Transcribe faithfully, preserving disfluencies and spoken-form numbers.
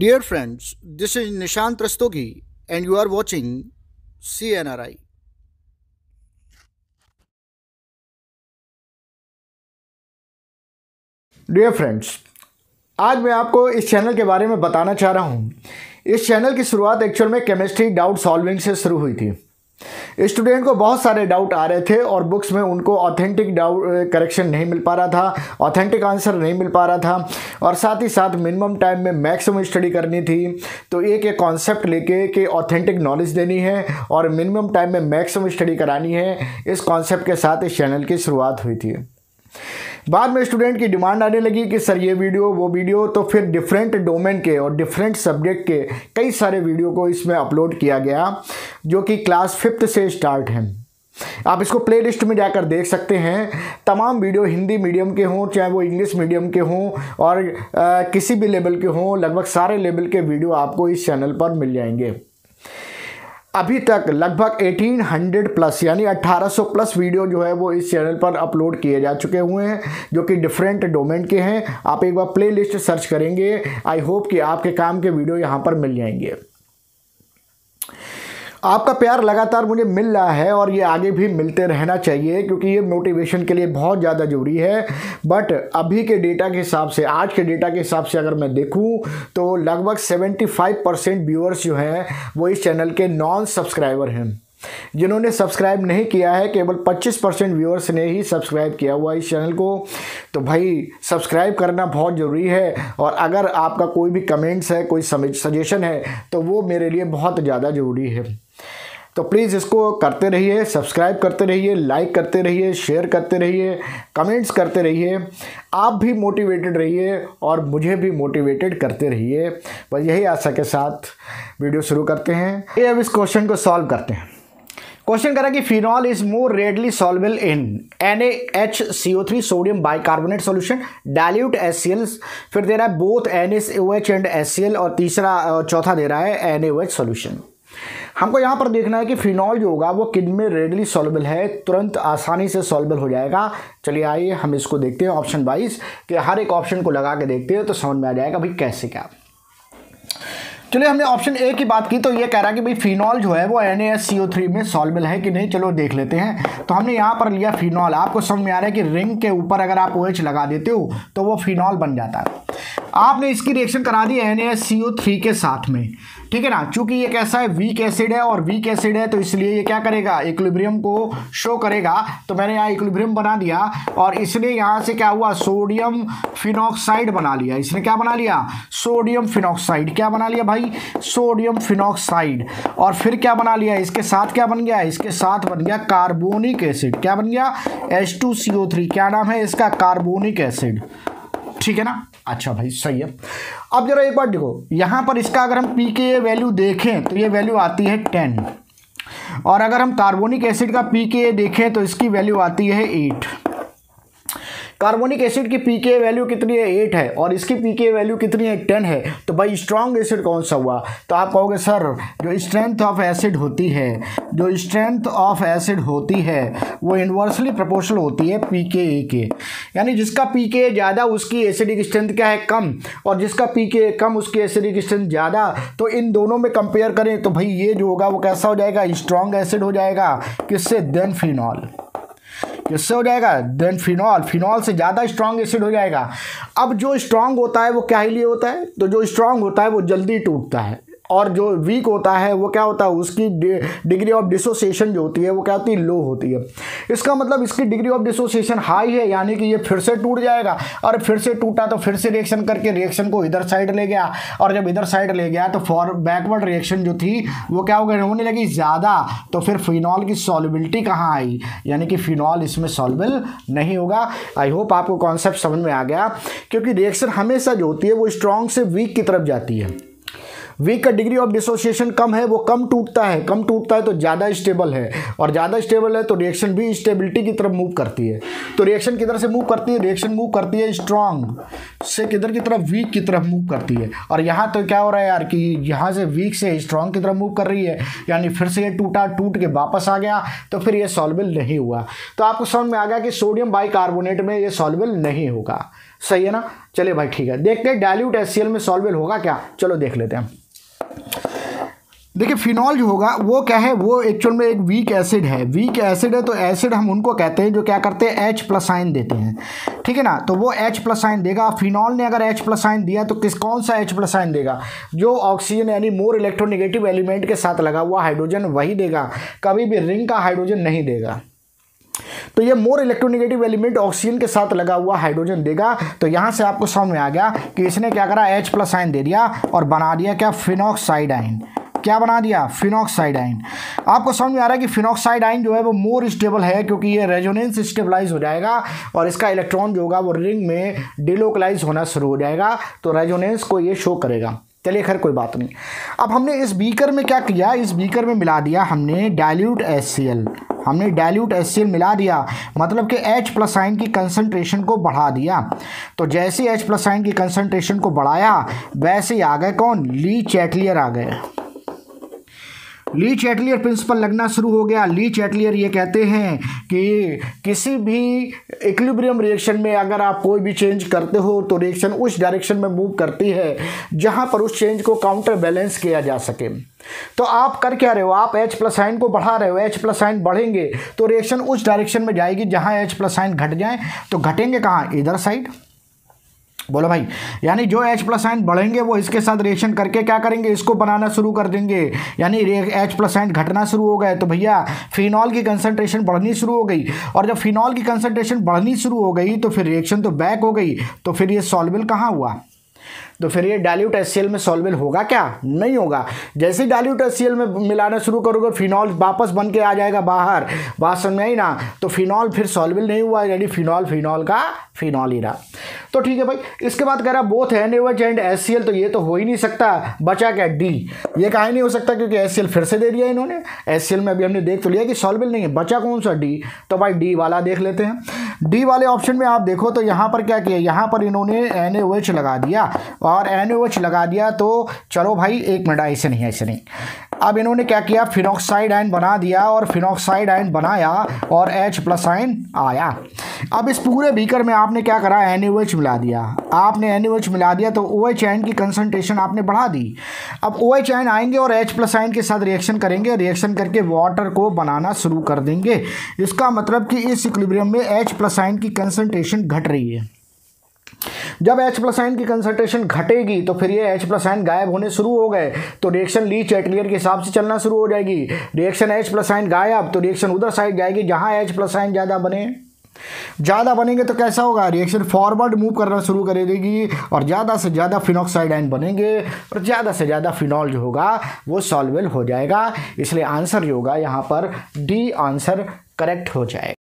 Dear friends, this is Nishant Rastogi and you are watching C N R I. Dear friends, आज मैं आपको इस channel के बारे में बताना चाह रहा हूँ। इस चैनल की शुरुआत एक्चुअल में केमिस्ट्री डाउट सॉल्विंग से शुरू हुई थी। स्टूडेंट को बहुत सारे डाउट आ रहे थे और बुक्स में उनको ऑथेंटिक डाउट करेक्शन नहीं मिल पा रहा था, ऑथेंटिक आंसर नहीं मिल पा रहा था और साथ ही साथ मिनिमम टाइम में मैक्सिमम स्टडी करनी थी। तो एक एक कॉन्सेप्ट लेके कि ऑथेंटिक नॉलेज देनी है और मिनिमम टाइम में मैक्सिमम स्टडी करानी है, इस कॉन्सेप्ट के साथ इस चैनल की शुरुआत हुई थी। बाद में स्टूडेंट की डिमांड आने लगी कि सर ये वीडियो वो वीडियो, तो फिर डिफरेंट डोमेन के और डिफरेंट सब्जेक्ट के कई सारे वीडियो को इसमें अपलोड किया गया जो कि क्लास फिफ्थ से स्टार्ट हैं। आप इसको प्लेलिस्ट में जाकर देख सकते हैं। तमाम वीडियो हिंदी मीडियम के हों चाहे वो इंग्लिश मीडियम के हों और आ, किसी भी लेवल के हों, लगभग सारे लेवल के वीडियो आपको इस चैनल पर मिल जाएंगे। अभी तक लगभग अठारह सौ प्लस यानी अठारह सौ प्लस वीडियो जो है वो इस चैनल पर अपलोड किए जा चुके हुए हैं जो कि डिफरेंट डोमेन के हैं। आप एक बार प्लेलिस्ट सर्च करेंगे, आई होप कि आपके काम के वीडियो यहाँ पर मिल जाएंगे। आपका प्यार लगातार मुझे मिल रहा है और ये आगे भी मिलते रहना चाहिए क्योंकि ये मोटिवेशन के लिए बहुत ज़्यादा ज़रूरी है। बट अभी के डेटा के हिसाब से, आज के डेटा के हिसाब से अगर मैं देखूं तो लगभग पचहत्तर परसेंट व्यूअर्स जो हैं वो इस चैनल के नॉन सब्सक्राइबर हैं, जिन्होंने सब्सक्राइब नहीं किया है। केवल पच्चीस परसेंट व्यूअर्स ने ही सब्सक्राइब किया हुआ इस चैनल को। तो भाई सब्सक्राइब करना बहुत ज़रूरी है और अगर आपका कोई भी कमेंट्स है, कोई सजेशन है तो वो मेरे लिए बहुत ज़्यादा ज़रूरी है। तो प्लीज़ इसको करते रहिए, सब्सक्राइब करते रहिए, लाइक करते रहिए, शेयर करते रहिए, कमेंट्स करते रहिए। आप भी मोटिवेटेड रहिए और मुझे भी मोटिवेटेड करते रहिए। बस यही आशा के साथ वीडियो शुरू करते हैं। ये अब इस क्वेश्चन को सॉल्व करते हैं। क्वेश्चन करा कि phenol is more readily soluble in N A H C O three sodium bicarbonate solution dilute H C L, फिर दे रहा है both N A O H and H C L और तीसरा चौथा दे रहा है N A O H solution. हमको यहाँ पर देखना है कि फिनॉल जो होगा वो किन में रेडली सॉल्वेबल है, तुरंत आसानी से सॉल्वेबल हो जाएगा। चलिए आइए हम इसको देखते हैं ऑप्शन वाइज कि हर एक ऑप्शन को लगा के देखते हैं तो समझ में आ जाएगा भाई कैसे क्या। चलिए हमने ऑप्शन ए की बात की तो ये कह रहा है कि भाई फिनॉल जो है वो N A H C O three में सॉल्वेबल है कि नहीं, चलो देख लेते हैं। तो हमने यहाँ पर लिया फिनॉल। आपको समझ में आ रहा है कि रिंग के ऊपर अगर आप ओ एच लगा देते हो तो वो फिनॉल बन जाता है। आपने इसकी रिएक्शन करा दी N A H C O three के साथ में, ठीक है ना। चूँकि ये कैसा है, वीक एसिड है और वीक एसिड है तो इसलिए ये क्या करेगा, इक्विलिब्रियम को शो करेगा। तो मैंने यहाँ इक्विलिब्रियम बना दिया और इसलिए यहाँ से क्या हुआ, सोडियम फिनॉक्साइड बना लिया। इसने क्या बना लिया, सोडियम फिनॉक्साइड। क्या बना लिया भाई, सोडियम फिनॉक्साइड। और फिर क्या बना लिया, इसके साथ क्या बन गया, इसके साथ बन गया कार्बोनिक एसिड। क्या बन गया, H two C O three. क्या नाम है इसका, कार्बोनिक एसिड, ठीक है ना। अच्छा भाई सही है। अब जरा एक बार देखो यहाँ पर इसका अगर हम पी के ए वैल्यू देखें तो ये वैल्यू आती है टेन और अगर हम कार्बोनिक एसिड का पी के ए देखें तो इसकी वैल्यू आती है एट। कार्बोनिक एसिड की पी के ए वैल्यू कितनी है, एट है और इसकी पी के ए वैल्यू कितनी है, टेन है। तो भाई स्ट्रॉन्ग एसिड कौन सा हुआ। तो आप कहोगे सर जो स्ट्रेंथ ऑफ एसिड होती है, जो स्ट्रेंथ ऑफ एसिड होती है वो इन्वर्सली प्रोपोर्शनल होती है पी के ए के, यानी जिसका पी के ए ज़्यादा उसकी एसिडिक स्ट्रेंथ क्या है, कम, और जिसका पी के ए कम उसकी एसिडिक स्ट्रेंथ ज़्यादा। तो इन दोनों में कंपेयर करें तो भाई ये जो होगा वो कैसा हो जाएगा, स्ट्रॉन्ग एसिड हो जाएगा। किससे, देन फिनॉल। किससे हो जाएगा, देन फिनॉल। फिनॉल से ज़्यादा स्ट्रॉन्ग एसिड हो जाएगा। अब जो स्ट्रॉन्ग होता है वो क्या लिए होता है, तो जो स्ट्रॉन्ग होता है वो जल्दी टूटता है और जो वीक होता है वो क्या होता है, उसकी डिग्री ऑफ डिसोसिएशन जो होती है वो क्या होती है, लो होती है। इसका मतलब इसकी डिग्री ऑफ डिसोसिएशन हाई है, यानी कि ये फिर से टूट जाएगा और फिर से टूटा तो फिर से रिएक्शन करके रिएक्शन को इधर साइड ले गया और जब इधर साइड ले गया तो फॉर बैकवर्ड रिएक्शन जो थी वो क्या हो गई, होने लगी ज़्यादा। तो फिर फिनॉल की सॉल्युबिलिटी कहाँ आई, यानी कि फिनॉल इसमें सॉल्युबल नहीं होगा। आई होप आपको कॉन्सेप्ट समझ में आ गया क्योंकि रिएक्शन हमेशा जो होती है वो स्ट्रॉन्ग से वीक की तरफ जाती है। वीक का डिग्री ऑफ डिसोसिएशन कम है, वो कम टूटता है, कम टूटता है तो ज़्यादा स्टेबल है और ज़्यादा स्टेबल है तो रिएक्शन भी स्टेबिलिटी की तरफ मूव करती है। तो रिएक्शन किधर से मूव करती है, रिएक्शन मूव करती है स्ट्रॉन्ग से किधर की तरफ, वीक की तरफ मूव करती है। और यहाँ तो क्या हो रहा है यार कि यहाँ से वीक से स्ट्रॉन्ग की तरफ मूव कर रही है, यानी फिर से ये टूटा, टूट के वापस आ गया तो फिर ये सॉल्वेबल नहीं हुआ। तो आपको समझ में आ गया कि सोडियम बाइकार्बोनेट में ये सॉल्वेबल नहीं होगा। सही है ना। चलिए भाई ठीक है, देखते हैं डाइल्यूट एचसीएल में सॉल्वेबल होगा क्या, चलो देख लेते हैं। देखिए फिनॉल जो होगा वो क्या है, वो एक्चुअल में एक वीक एसिड है, वीक एसिड है तो एसिड हम उनको कहते हैं जो क्या करते हैं H प्लस साइन देते हैं, ठीक है ना। तो वो H प्लस साइन देगा, फिनॉल ने अगर H प्लस साइन दिया तो किस कौन सा H प्लस साइन देगा, जो ऑक्सीजन यानी मोर इलेक्ट्रोनेगेटिव एलिमेंट के साथ लगा हुआ हाइड्रोजन वही देगा, कभी भी रिंग का हाइड्रोजन नहीं देगा। तो ये मोर इलेक्ट्रोनेगेटिव एलिमेंट ऑक्सीजन के साथ लगा हुआ हाइड्रोजन देगा। तो यहाँ से आपको समझ में आ गया कि इसने क्या करा H प्लस साइन दे दिया और बना दिया क्या फिनॉक्साइड आयन, क्या बना दिया फिनॉक्साइड आयन। आपको समझ में आ रहा है कि फिनॉक्साइड आयन जो है वो मोर स्टेबल है क्योंकि ये रेजोनेंस स्टेबलाइज हो जाएगा और इसका इलेक्ट्रॉन जो होगा वो रिंग में डिलोकलाइज होना शुरू हो जाएगा तो रेजोनेंस को ये शो करेगा। चलिए खैर कोई बात नहीं। अब हमने इस बीकर में क्या किया, इस बीकर में मिला दिया हमने डाइल्यूट एचसीएल, हमने डाइल्यूट एचसीएल मिला दिया, मतलब कि H प्लस आयन की कंसंट्रेशन को बढ़ा दिया। तो जैसे H प्लस आयन की कंसंट्रेशन को बढ़ाया वैसे ही आ गए कौन, ली चैटलियर आ गए, ली चैटलियर प्रिंसिपल लगना शुरू हो गया। ली चैटलियर ये कहते हैं कि किसी भी इक्विलिब्रियम रिएक्शन में अगर आप कोई भी चेंज करते हो तो रिएक्शन उस डायरेक्शन में मूव करती है जहां पर उस चेंज को काउंटर बैलेंस किया जा सके। तो आप कर क्या रहे हो, आप H प्लस साइन को बढ़ा रहे हो, H प्लस आयन बढ़ेंगे तो रिएक्शन उस डायरेक्शन में जाएगी जहां H प्लस आयन घट जाए। तो घटेंगे कहाँ, इधर साइड, बोलो भाई, यानी जो H प्लस आयन बढ़ेंगे वो इसके साथ रिएक्शन करके क्या करेंगे, इसको बनाना शुरू कर देंगे, यानी H प्लस आयन घटना शुरू हो गए। तो भैया फिनॉल की कंसंट्रेशन बढ़नी शुरू हो गई और जब फिनॉल की कंसंट्रेशन बढ़नी शुरू हो गई तो फिर रिएक्शन तो बैक हो गई, तो फिर ये सॉल्वेबल कहाँ हुआ, तो फिर ये डाइल्यूट एचसीएल में सॉल्वेबल होगा क्या, नहीं होगा। जैसे डाइल्यूट एचसीएल में मिलाना शुरू करोगे फिनॉल वापस बन के आ जाएगा बाहर, बात समझ आई ना। तो फिनॉल फिर सॉल्वेबल नहीं हुआ, यानी फिनॉल फिनॉल का फिनॉल ही रहा। तो ठीक है भाई, इसके बाद कह रहा बोथ एनएच एंड एचसीएल, तो ये तो हो ही नहीं सकता, बचा क्या डी, ये कहा नहीं हो सकता क्योंकि एचसीएल फिर से दे दिया इन्होंने, एचसीएल में अभी हमने देख तो लिया कि सॉल्वेबल नहीं है, बचा कौन सा डी। तो भाई डी वाला देख लेते हैं। डी वाले ऑप्शन में आप देखो तो यहाँ पर क्या किया, यहाँ पर इन्होंने एनएच लगा दिया और एनओएच लगा दिया। तो चलो भाई एक मिनट, ऐसे नहीं ऐसे नहीं, अब इन्होंने क्या किया फिनॉक्साइड आयन बना दिया और फिनॉक्साइड आयन बनाया और H प्लस आयन आया। अब इस पूरे बीकर में आपने क्या करा एनओएच मिला दिया, आपने एनओएच मिला दिया तो OH आयन की कंसंट्रेशन आपने बढ़ा दी। अब OH आयन आएंगे और H प्लस आयन के साथ रिएक्शन करेंगे, रिएक्शन करके वाटर को बनाना शुरू कर देंगे। इसका मतलब कि इस इक्विलिब्रियम में H प्लस आयन की कंसंट्रेशन घट रही है। जब H प्लस आयन की कंसंट्रेशन घटेगी तो फिर ये H प्लस आयन गायब होने शुरू हो गए, तो रिएक्शन ली चैटलियर के हिसाब से चलना शुरू हो जाएगी। रिएक्शन H प्लस आयन गायब तो रिएक्शन उधर साइड जाएगी जहां H प्लस आयन ज़्यादा बने, ज़्यादा बनेंगे तो कैसा होगा, रिएक्शन फॉरवर्ड मूव करना शुरू कर देगी और ज़्यादा से ज़्यादा फिनॉक्साइड आयन बनेंगे और ज़्यादा से ज़्यादा फिनॉल जो होगा वो सॉल्वेबल हो जाएगा। इसलिए आंसर जो होगा यहाँ पर डी आंसर करेक्ट हो जाएगा।